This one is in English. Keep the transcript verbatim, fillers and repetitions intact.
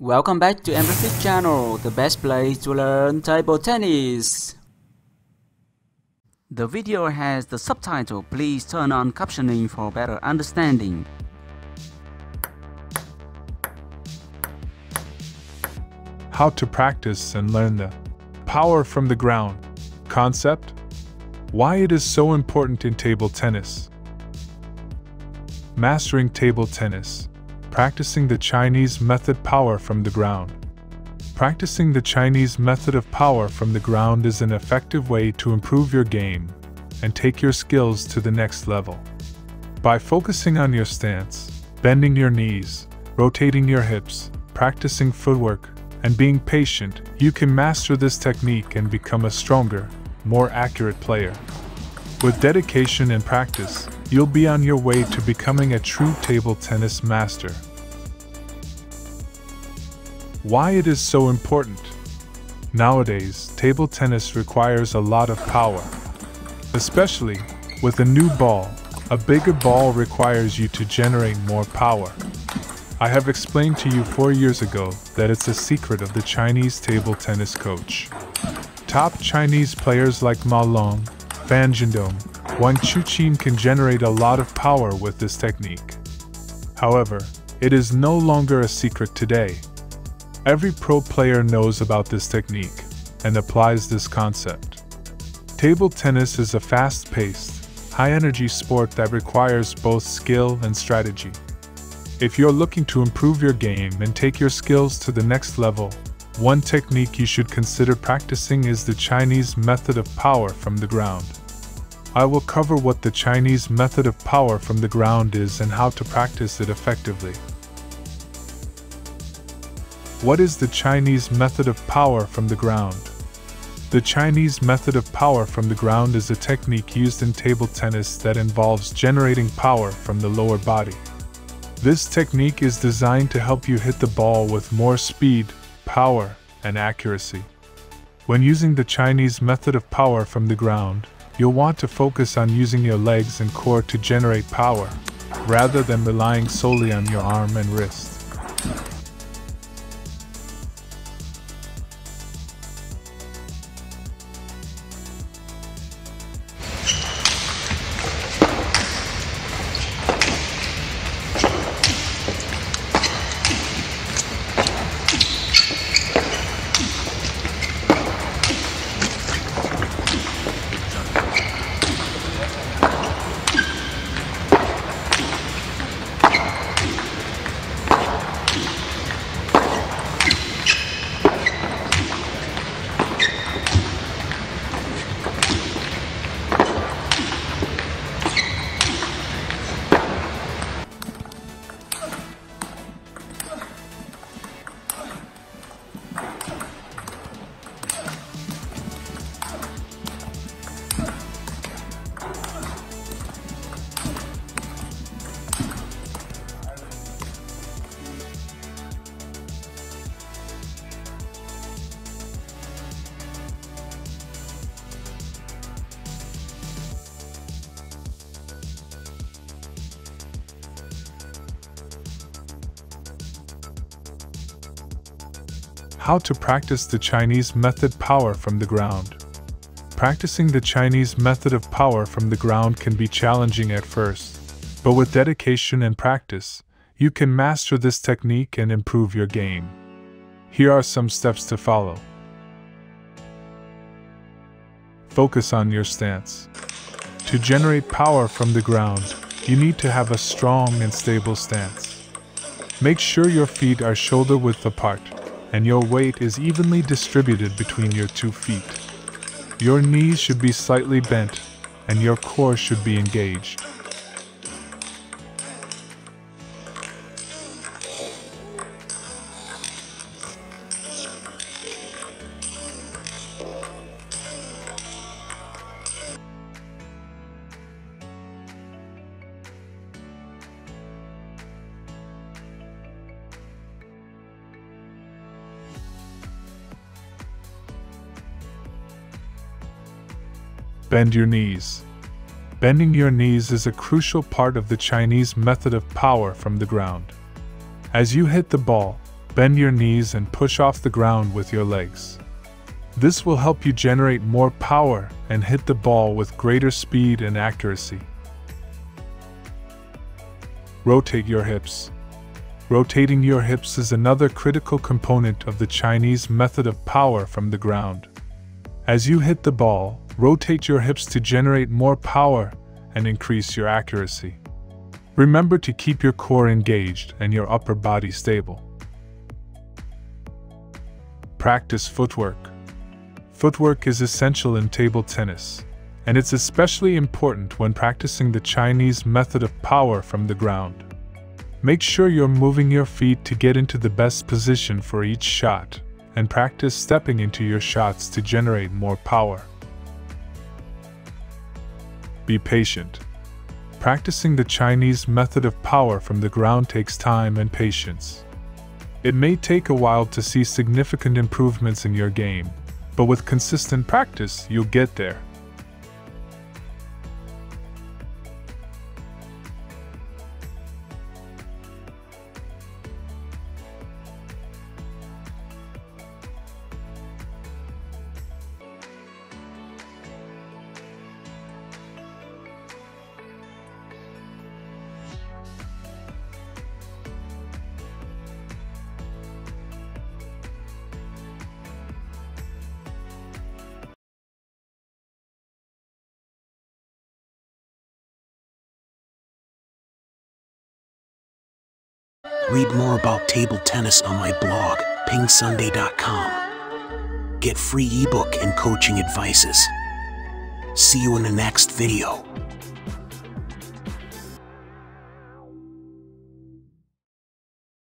Welcome back to EmRatThich channel, the best place to learn table tennis. The video has the subtitle, please turn on captioning for better understanding. How to practice and learn the power from the ground concept. Why it is so important in table tennis. Mastering table tennis. Practicing the Chinese method power from the ground. Practicing the Chinese method of power from the ground is an effective way to improve your game and take your skills to the next level. By focusing on your stance, bending your knees, rotating your hips, practicing footwork, and being patient, you can master this technique and become a stronger, more accurate player. With dedication and practice, you'll be on your way to becoming a true table tennis master. Why it is so important? Nowadays, table tennis requires a lot of power. Especially with a new ball, a bigger ball requires you to generate more power. I have explained to you four years ago that it's a secret of the Chinese table tennis coach. Top Chinese players like Ma Long, Fan Jindong, Wang Chuqin can generate a lot of power with this technique. However, it is no longer a secret today. Every pro player knows about this technique and applies this concept. Table tennis is a fast-paced, high-energy sport that requires both skill and strategy. If you're looking to improve your game and take your skills to the next level, one technique you should consider practicing is the Chinese method of power from the ground. I will cover what the Chinese method of power from the ground is and how to practice it effectively. What is the Chinese method of power from the ground? The Chinese method of power from the ground is a technique used in table tennis that involves generating power from the lower body. This technique is designed to help you hit the ball with more speed, power, and accuracy. When using the Chinese method of power from the ground, you'll want to focus on using your legs and core to generate power, rather than relying solely on your arm and wrist. How to practice the Chinese method power from the ground. Practicing the Chinese method of power from the ground can be challenging at first, but with dedication and practice, you can master this technique and improve your game. Here are some steps to follow. Focus on your stance. To generate power from the ground, you need to have a strong and stable stance. Make sure your feet are shoulder width apart, and your weight is evenly distributed between your two feet. Your knees should be slightly bent, and your core should be engaged. Bend your knees. Bending your knees is a crucial part of the Chinese method of power from the ground. As you hit the ball, Bend your knees and push off the ground with your legs. This will help you generate more power and hit the ball with greater speed and accuracy. Rotate your hips. Rotating your hips is another critical component of the Chinese method of power from the ground. As you hit the ball, rotate your hips to generate more power and increase your accuracy. Remember to keep your core engaged and your upper body stable. Practice footwork. Footwork is essential in table tennis, and it's especially important when practicing the Chinese method of power from the ground. Make sure you're moving your feet to get into the best position for each shot, and practice stepping into your shots to generate more power. Be patient. Practicing the Chinese method of power from the ground takes time and patience. It may take a while to see significant improvements in your game, but with consistent practice, you'll get there. Read more about table tennis on my blog, Ping Sunday dot com. Get free ebook and coaching advices. See you in the next video.